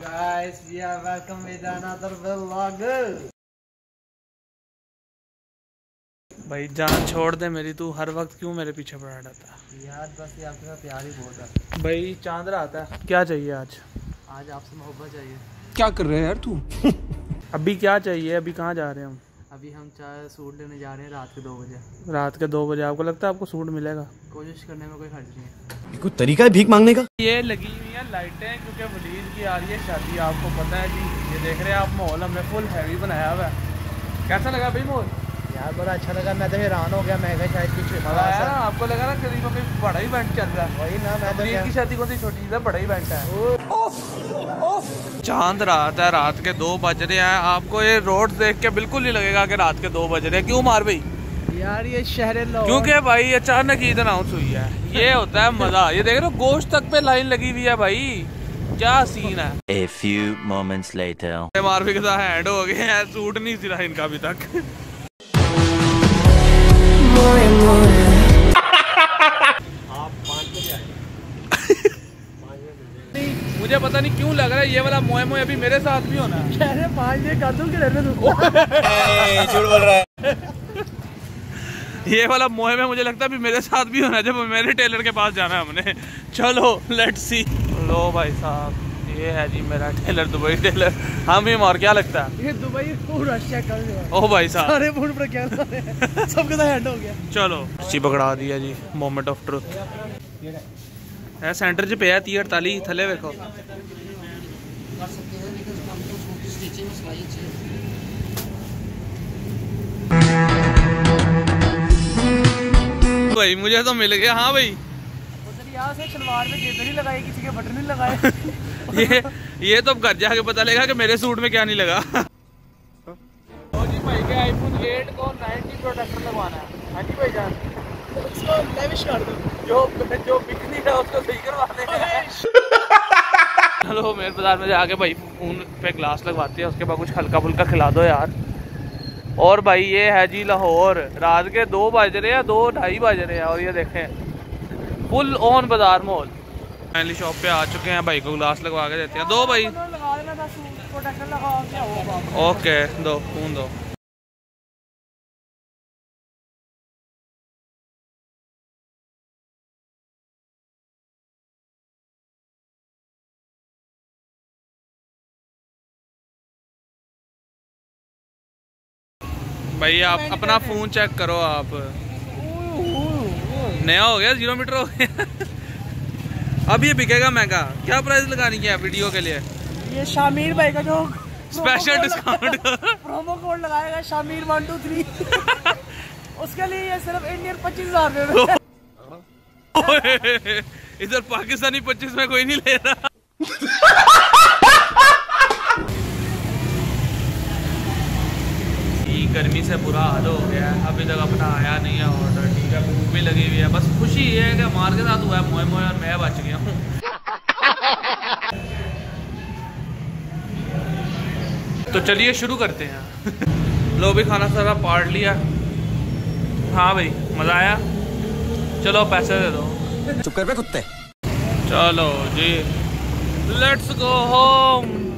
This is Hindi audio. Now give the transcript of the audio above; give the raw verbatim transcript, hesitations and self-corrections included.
guys, we are welcome with another vlog। भाई जान छोड़ दे मेरी, तू हर वक्त क्यों मेरे पीछे पड़ा रहता है यार? बस ये आपके साथ प्यार ही बहुत है भाई। चांद रात है, क्या चाहिए आज? आज आपसे मोहब्बत चाहिए। क्या कर रहे हैं यार तू? अभी क्या चाहिए? अभी कहाँ जा रहे हैं हम? अभी हम चाय सूट लेने जा रहे हैं रात के दो बजे। रात के दो बजे आपको लगता है आपको सूट मिलेगा? कोशिश करने में कोई हर्ज नहीं है। कोई तरीका है भीख मांगने का? ये लगी हुई है लाइटें क्योंकि वलीद की आ रही है शादी, आपको पता है जी। ये देख रहे हैं आप, माहौल हमने फुल हैवी बनाया हुआ है। कैसा लगा भाई माहौल? यार बड़ा अच्छा लगा, मैं तो हैरान हो गया। मैं शायद कुछ आपको लगा ना करीब में बड़ा ही इवेंट चल रहा है। वही ना, मैं वलीद की शादी कौन सी छोटी चीज़ है, बड़ा इवेंट है। चांद रात है, रात के दो बज रहे हैं। आपको ये रोड देख के बिल्कुल नहीं लगेगा कि रात के दो बज रहे हैं। क्यों मार भाई? यार ये शहर है लाहौर, क्योंकि भाई अचानक ही अनाउंस हुई है। ये होता है मजा। ये देख रहे हो गोश्त तक पे लाइन लगी हुई है भाई, क्या सीन है। A few moments later, मार भाई के साथ हैंड हो गए हैं। सूट नहीं सिला इनका अभी तक। आप पाँच बजे आए, मुझे पता नहीं क्यों लग रहा है ये वाला मोए मोए अभी मेरे साथ भी होना है। अरे पाँच ये कातू के रहने दो। झूठ बोल रहा है। ये वाला मोए में मुझे लगता है अभी मेरे साथ भी होना है, जब मेरे टेलर के पास जाना है हमने। चलो लेट्स सी। लो भाई साहब, ये है जी मेरा टेलर, दुबई टेलर। हम ही और क्या लगता है ये दुबई पूरा चेक कर दो। ओ भाई साहब अरे फोन पर क्या सबके साथ हैंड हो गया। चलो अच्छी पकड़ा दिया जी, मोमेंट ऑफ ट्रुथ। है सेंटर च पे तीह अड़ताली थले वेखो। भाई मुझे तो मिल गया। हाँ भाई यहाँ से सलवार में जेब नहीं लगाई, किसी के बटन नहीं लगाए। ये ये तो घर जाके पता लगेगा कि मेरे सूट में क्या नहीं लगा। तो जी भाई के आईफोन एट को नाइनटी प्रोटेक्टर लगवाना है। हाँ जी भाई जान, उसको लेविश कर दो, जो जो बिक नहीं रहा उसको सही करवाने हैं। चलो मेरे बाजार में जाके भाई फोन पे ग्लास लगवाते हैं, उसके बाद कुछ हल्का फुल्का खिला दो यार। और भाई ये है जी लाहौर, रात के दो बज रहे हैं, दो ढाई बज रहे हैं। और ये देखें फुल ऑन बाजार मॉल। फाइनली शॉप पे आ चुके हैं, भाई को ग्लास लगवा के देते हैं। दो भाई ओके, दो फोन दो। भाई आप अपना फोन चेक करो, आप नया हो गया, जीरो मीटर हो गया। अब ये बिकेगा महंगा। क्या प्राइस लगानी है वीडियो के लिए? ये शामिर भाई का जो स्पेशल डिस्काउंट प्रोमो कोड लगाएगा शामिर वन टू थ्री उसके लिए ये सिर्फ इंडियन पच्चीस हजार। इधर पाकिस्तानी पच्चीस में कोई नहीं ले रहा। गर्मी से बुरा हाल हो गया है, अभी तक अपना आया नहीं है ऑर्डर। ठीक है, भूख भी लगी हुई है। बस खुशी ये है कि मार के साथ हुआ है मोए मोए और मैं बच गया हूँ। तो चलिए शुरू करते हैं। लो भी खाना सारा पार्ट लिया। हाँ भाई मज़ा आया। चलो पैसे दे दो। चुप कर बे कुत्ते। चलो जी लेट्स गो होम।